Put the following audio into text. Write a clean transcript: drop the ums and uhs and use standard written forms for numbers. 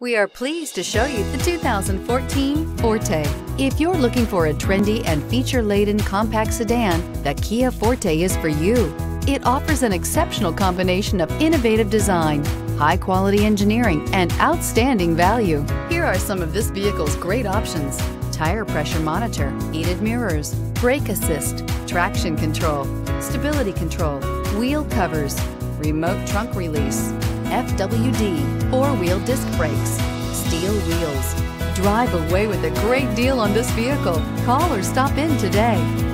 We are pleased to show you the 2014 Forte. If you're looking for a trendy and feature-laden compact sedan, the Kia Forte is for you. It offers an exceptional combination of innovative design, high-quality engineering, and outstanding value. Here are some of this vehicle's great options: tire pressure monitor, heated mirrors, brake assist, traction control, stability control, wheel covers, remote trunk release, FWD, four-wheel disc brakes, steel wheels. Drive away with a great deal on this vehicle. Call or stop in today.